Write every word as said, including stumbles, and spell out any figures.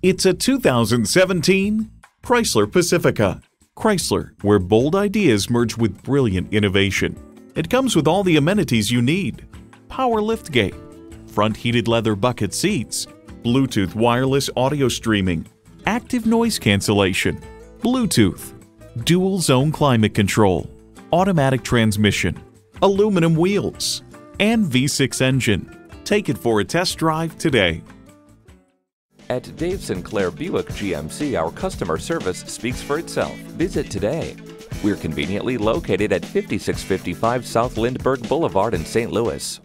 It's a two thousand seventeen Chrysler Pacifica. Chrysler, where bold ideas merge with brilliant innovation. It comes with all the amenities you need. Power liftgate, front heated leather bucket seats, Bluetooth wireless audio streaming, active noise cancellation, Bluetooth, dual zone climate control, automatic transmission, aluminum wheels, and V six engine. Take it for a test drive today. At Dave Sinclair Buick G M C, our customer service speaks for itself. Visit today. We're conveniently located at fifty-six fifty-five South Lindbergh Boulevard in Saint Louis.